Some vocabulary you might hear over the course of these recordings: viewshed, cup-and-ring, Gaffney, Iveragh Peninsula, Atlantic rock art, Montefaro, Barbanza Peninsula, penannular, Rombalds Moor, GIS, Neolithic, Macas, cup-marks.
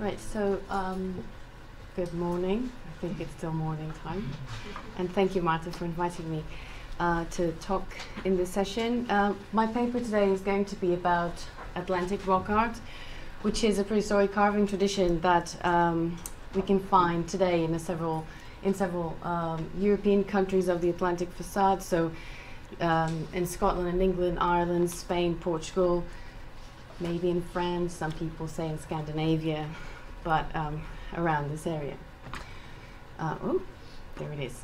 Right, so good morning. I think it's still morning time. And thank you, Marta, for inviting me to talk in this session. My paper today is going to be about Atlantic rock art, which is a prehistoric carving tradition that we can find today in several European countries of the Atlantic facade. So in Scotland and England, Ireland, Spain, Portugal, maybe in France, some people say in Scandinavia, but around this area. Oh, there it is.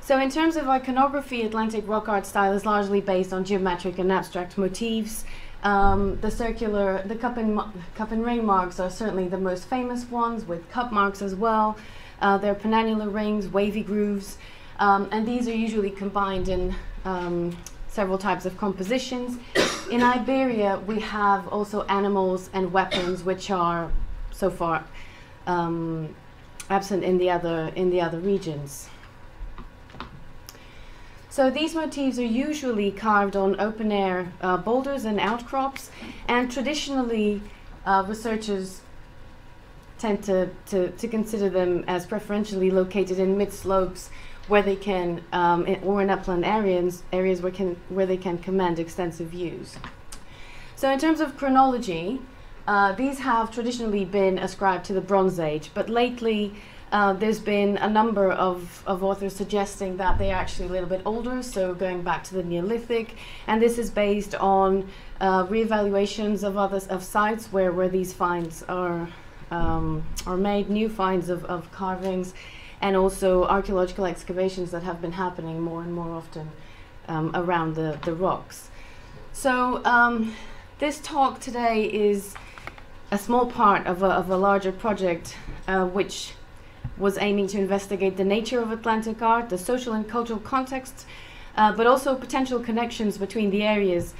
So in terms of iconography, Atlantic rock art style is largely based on geometric and abstract motifs. The cup and ring marks are certainly the most famous ones, with cup marks as well. They're penannular rings, wavy grooves, and these are usually combined in several types of compositions. In Iberia, we have also animals and weapons, which are so far absent in the other regions. So these motifs are usually carved on open-air boulders and outcrops, and traditionally researchers tend to consider them as preferentially located in mid-slopes, where they can, or in upland areas where they can command extensive views. So in terms of chronology, these have traditionally been ascribed to the Bronze Age, but lately there's been a number of authors suggesting that they are actually a little bit older, so going back to the Neolithic, and this is based on re-evaluations of sites where these finds are made, new finds of carvings, and also archaeological excavations that have been happening more and more often around the rocks. So this talk today is a small part of a larger project which was aiming to investigate the nature of Atlantic art, the social and cultural context, but also potential connections between the areas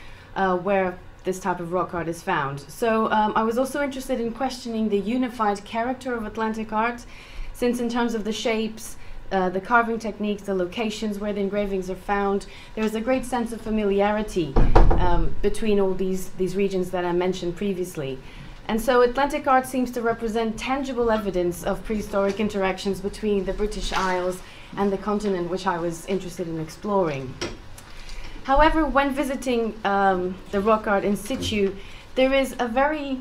where this type of rock art is found. So I was also interested in questioning the unified character of Atlantic art, since in terms of the shapes, the carving techniques, the locations where the engravings are found, there's a great sense of familiarity between all these regions that I mentioned previously. And so Atlantic art seems to represent tangible evidence of prehistoric interactions between the British Isles and the continent, which I was interested in exploring. However, when visiting the rock art in situ, there is a very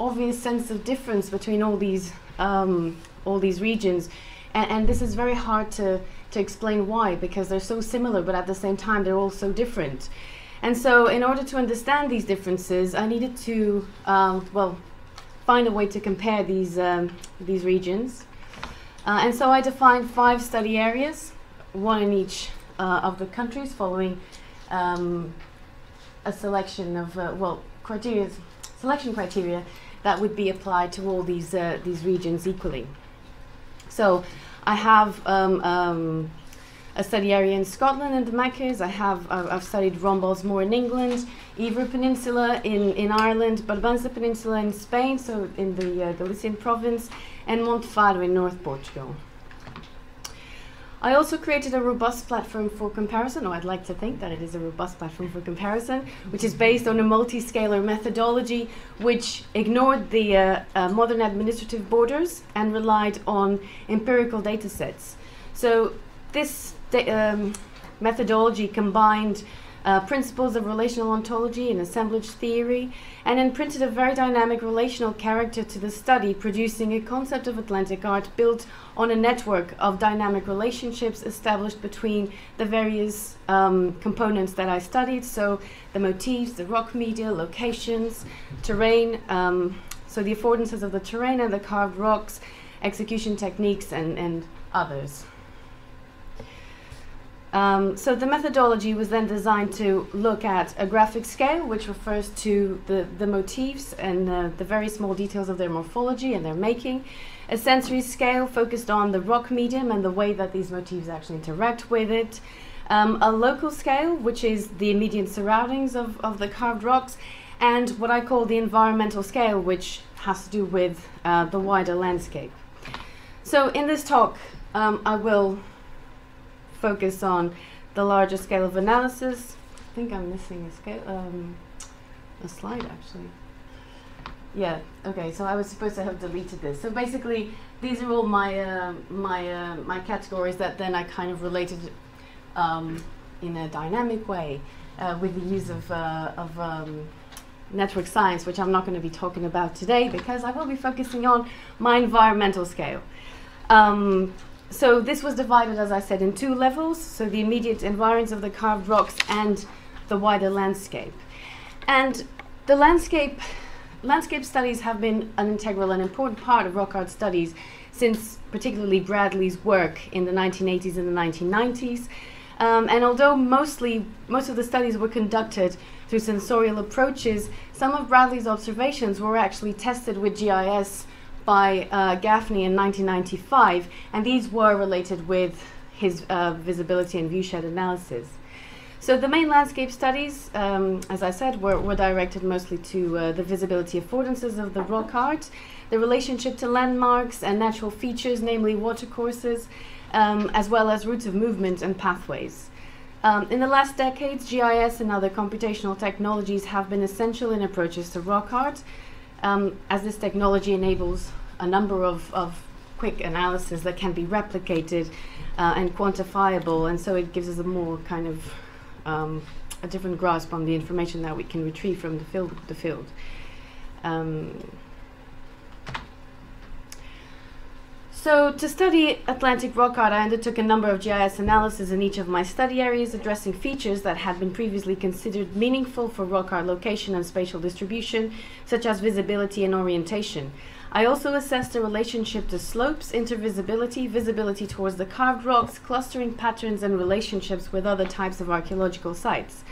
obvious sense of difference between all these regions, and this is very hard to explain why, because they're so similar, but at the same time they're all so different. And so in order to understand these differences, I needed to find a way to compare these regions, and so I defined 5 study areas, one in each of the countries, following a selection of selection criteria that would be applied to all these regions equally. So I have a study area in Scotland and the Macas. I've studied Rombalds Moor in England, Iveragh Peninsula in Ireland, Barbanza Peninsula in Spain, so in the Galician province, and Montefaro in North Portugal. I also created a robust platform for comparison, or I'd like to think that it is a robust platform for comparison, which is based on a multi-scalar methodology which ignored the modern administrative borders and relied on empirical data sets. So this methodology combined principles of relational ontology and assemblage theory, and imprinted a very dynamic relational character to the study, producing a concept of Atlantic art built on a network of dynamic relationships established between the various components that I studied, so the motifs, the rock media, locations, terrain, so the affordances of the terrain and the carved rocks, execution techniques, and others. So the methodology was then designed to look at a graphic scale, which refers to the motifs and the very small details of their morphology and their making. A sensory scale focused on the rock medium and the way that these motifs actually interact with it. A local scale, which is the immediate surroundings of the carved rocks. And what I call the environmental scale, which has to do with the wider landscape. So in this talk, I will focus on the larger scale of analysis. I think I'm missing a slide, actually. Yeah, okay, so I was supposed to have deleted this. So basically, these are all my my categories that then I kind of related in a dynamic way with the use of network science, which I'm not going to be talking about today because I will be focusing on my environmental scale. So this was divided, as I said, in two levels, so the immediate environs of the carved rocks and the wider landscape. And the landscape studies have been an integral and important part of rock art studies since particularly Bradley's work in the 1980s and the 1990s. And although most of the studies were conducted through sensorial approaches, some of Bradley's observations were actually tested with GIS by Gaffney in 1995, and these were related with his visibility and viewshed analysis. So the main landscape studies, as I said, were directed mostly to the visibility affordances of the rock art, the relationship to landmarks and natural features, namely watercourses, as well as routes of movement and pathways. In the last decades, GIS and other computational technologies have been essential in approaches to rock art, as this technology enables a number of quick analysis that can be replicated and quantifiable, and so it gives us a more kind of a different grasp on the information that we can retrieve from the field. So to study Atlantic rock art, I undertook a number of GIS analyses in each of my study areas, addressing features that had been previously considered meaningful for rock art location and spatial distribution, such as visibility and orientation. I also assessed the relationship to slopes, intervisibility, visibility towards the carved rocks, clustering patterns, and relationships with other types of archaeological sites.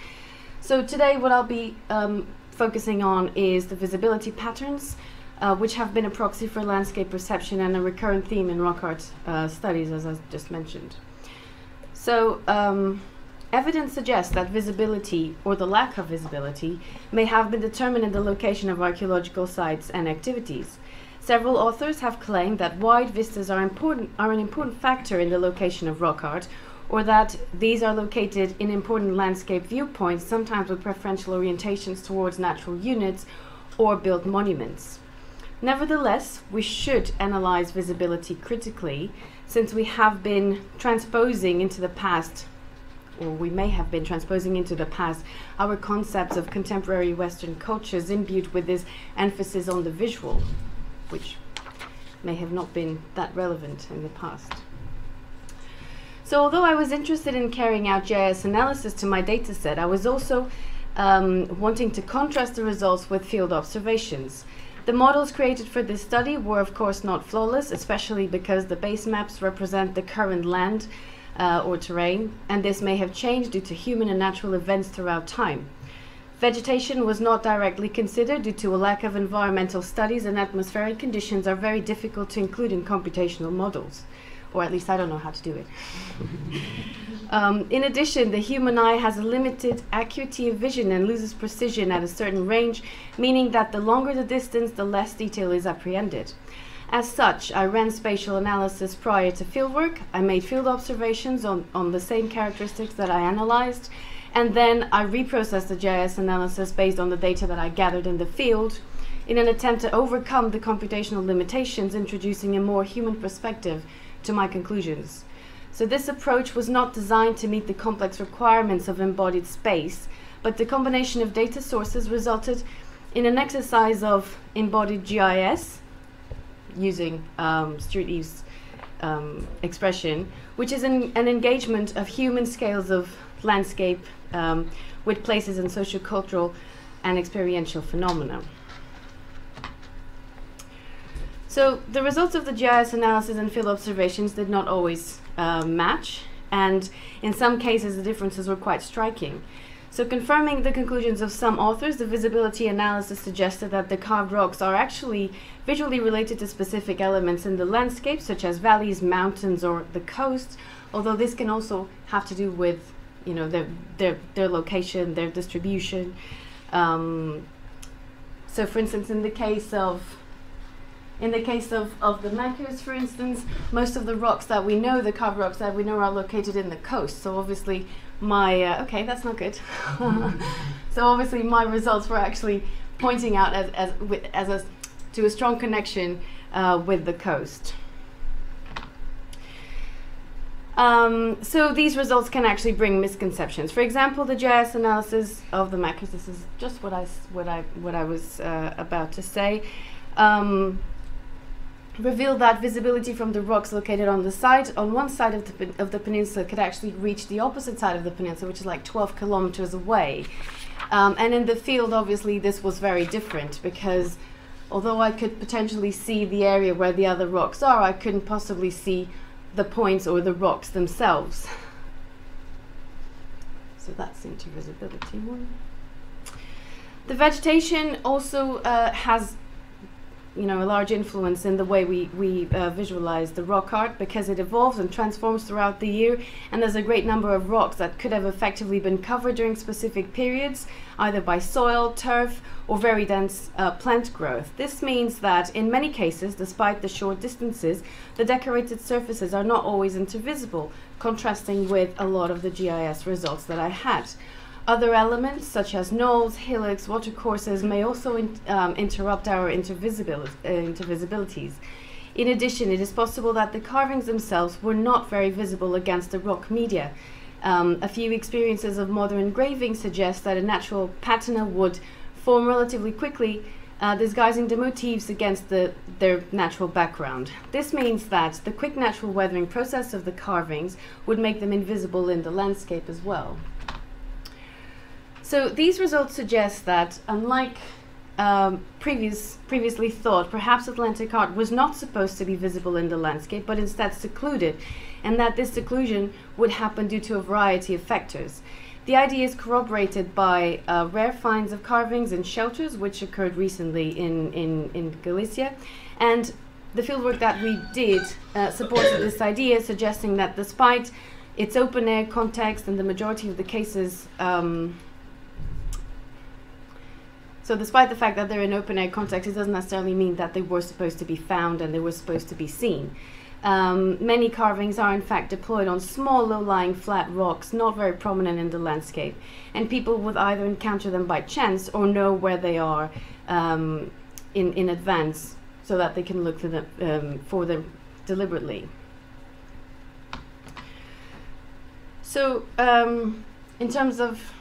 So today what I'll be focusing on is the visibility patterns, which have been a proxy for landscape perception and a recurrent theme in rock art studies, as I just mentioned. So evidence suggests that visibility, or the lack of visibility, may have been determined in the location of archaeological sites and activities. Several authors have claimed that wide vistas are an important factor in the location of rock art, or that these are located in important landscape viewpoints, sometimes with preferential orientations towards natural units or built monuments. Nevertheless, we should analyze visibility critically, since we have been transposing into the past, or we may have been transposing into the past, our concepts of contemporary Western cultures imbued with this emphasis on the visual, which may have not been that relevant in the past. So although I was interested in carrying out GIS analysis to my dataset, I was also wanting to contrast the results with field observations. The models created for this study were, of course, not flawless, especially because the base maps represent the current land or terrain, and this may have changed due to human and natural events throughout time. Vegetation was not directly considered due to a lack of environmental studies, and atmospheric conditions are very difficult to include in computational models, or at least I don't know how to do it. In addition, the human eye has a limited acuity of vision and loses precision at a certain range, meaning that the longer the distance, the less detail is apprehended. As such, I ran spatial analysis prior to fieldwork. I made field observations on the same characteristics that I analyzed, and then I reprocessed the GIS analysis based on the data that I gathered in the field in an attempt to overcome the computational limitations, introducing a more human perspective to my conclusions. So this approach was not designed to meet the complex requirements of embodied space, but the combination of data sources resulted in an exercise of embodied GIS, using Struty's expression, which is an engagement of human scales of landscape with places and sociocultural and experiential phenomena. So the results of the GIS analysis and field observations did not always match, and in some cases the differences were quite striking. So confirming the conclusions of some authors, the visibility analysis suggested that the carved rocks are actually visually related to specific elements in the landscape, such as valleys, mountains, or the coast, although this can also have to do with, you know, their location, their distribution. So for instance, in the case of the Macas, for instance, most of the rocks that we know, the carved rocks that we know, are located in the coast. So obviously my, okay, that's not good. So obviously my results were actually pointing out to a strong connection with the coast. So these results can actually bring misconceptions. For example, the GIS analysis of the Macas. This is just what I was about to say. Revealed that visibility from the rocks located on the site, on one side of the peninsula, could actually reach the opposite side of the peninsula, which is like 12 kilometers away. And in the field, obviously, this was very different, because although I could potentially see the area where the other rocks are, I couldn't possibly see the points or the rocks themselves. So that's into visibility one. The vegetation also has, you know, a large influence in the way we visualize the rock art, because it evolves and transforms throughout the year, and there's a great number of rocks that could have effectively been covered during specific periods, either by soil, turf, or very dense plant growth. This means that in many cases, despite the short distances, the decorated surfaces are not always intervisible, contrasting with a lot of the GIS results that I had. Other elements, such as knolls, hillocks, watercourses, may also interrupt our intervisibilities. In addition, it is possible that the carvings themselves were not very visible against the rock media. A few experiences of modern engraving suggest that a natural patina would form relatively quickly, disguising the motifs against their natural background. This means that the quick natural weathering process of the carvings would make them invisible in the landscape as well. So these results suggest that, unlike previously thought, perhaps Atlantic art was not supposed to be visible in the landscape, but instead secluded, and that this seclusion would happen due to a variety of factors. The idea is corroborated by rare finds of carvings and shelters, which occurred recently in Galicia, and the fieldwork that we did supported this idea, suggesting that despite its open-air context and the majority of the cases, so despite the fact that they're in open-air context, it doesn't necessarily mean that they were supposed to be found and they were supposed to be seen. Many carvings are in fact deployed on small, low-lying flat rocks, not very prominent in the landscape, and people would either encounter them by chance or know where they are in advance, so that they can look for them deliberately. So, in terms of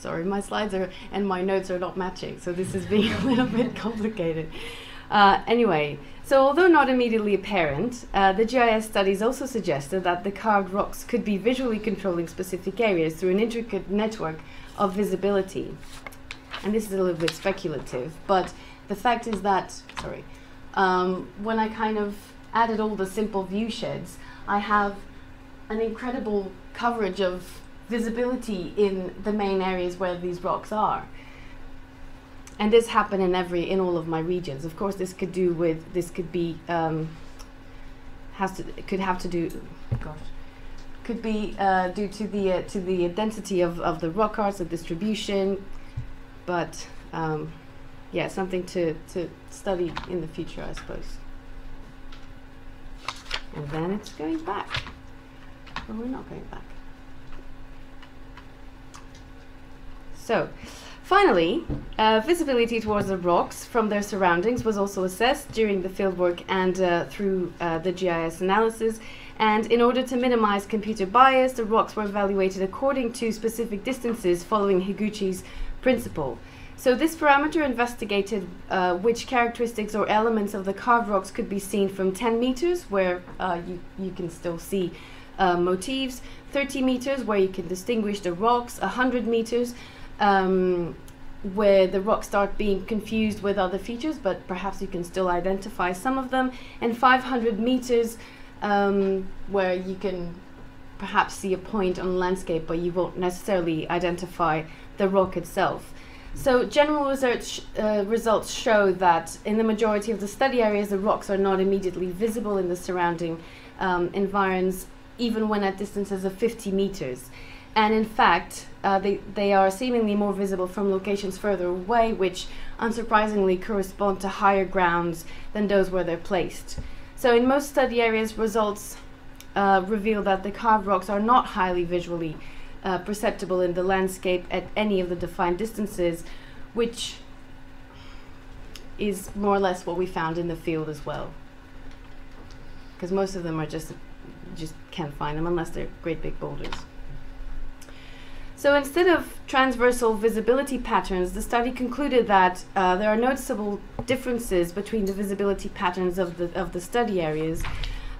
sorry, my slides are and my notes are not matching, so this is being a little bit complicated. Anyway, so although not immediately apparent, the GIS studies also suggested that the carved rocks could be visually controlling specific areas through an intricate network of visibility. And this is a little bit speculative, but the fact is that, sorry, when I kind of added all the simple view sheds, I have an incredible coverage of visibility in the main areas where these rocks are. And this happened in all of my regions. Of course, this could do with, this could be, could be due to the density of the rock arts, the distribution, but yeah, something to study in the future, I suppose. And then it's going back. Well, we're not going back. So, finally, visibility towards the rocks from their surroundings was also assessed during the fieldwork and through the GIS analysis. And in order to minimize computer bias, the rocks were evaluated according to specific distances following Higuchi's principle. So this parameter investigated which characteristics or elements of the carved rocks could be seen from 10 meters, where you can still see motifs, 30 meters, where you can distinguish the rocks, 100 meters, where the rocks start being confused with other features, but perhaps you can still identify some of them, and 500 meters, where you can perhaps see a point on landscape, but you won't necessarily identify the rock itself. So general research results show that in the majority of the study areas, the rocks are not immediately visible in the surrounding environs, even when at distances of 50 meters. And in fact, they are seemingly more visible from locations further away, which unsurprisingly correspond to higher grounds than those where they're placed. So in most study areas, results reveal that the carved rocks are not highly visually perceptible in the landscape at any of the defined distances, which is more or less what we found in the field as well. Because most of them are just can't find them unless they're great big boulders. So instead of transversal visibility patterns, the study concluded that there are noticeable differences between the visibility patterns of the study areas,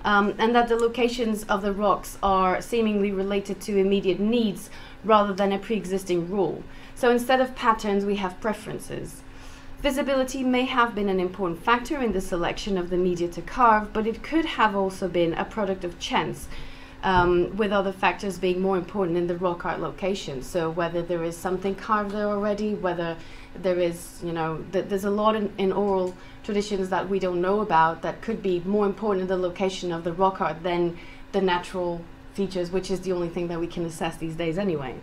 and that the locations of the rocks are seemingly related to immediate needs rather than a pre-existing rule. So instead of patterns, we have preferences. Visibility may have been an important factor in the selection of the media to carve, but it could have also been a product of chance, with other factors being more important in the rock art location. So whether there is something carved there already, whether there is, you know, there's a lot in oral traditions that we don't know about that could be more important in the location of the rock art than the natural features, which is the only thing that we can assess these days anyway.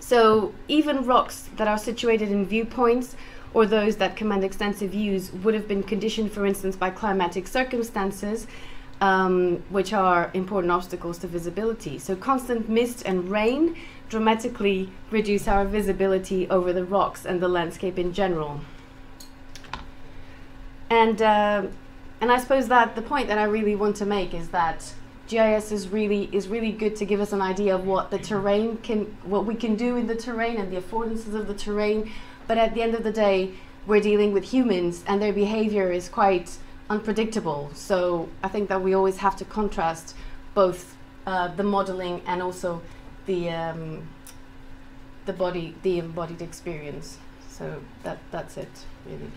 So even rocks that are situated in viewpoints or those that command extensive views would have been conditioned, for instance, by climatic circumstances, which are important obstacles to visibility. So constant mist and rain dramatically reduce our visibility over the rocks and the landscape in general. And I suppose that the point that I really want to make is that GIS is really good to give us an idea of what the terrain what we can do in the terrain and the affordances of the terrain. But at the end of the day, we're dealing with humans and their behavior is quite unpredictable. So I think that we always have to contrast both the modeling and also the embodied experience. So that's it, really.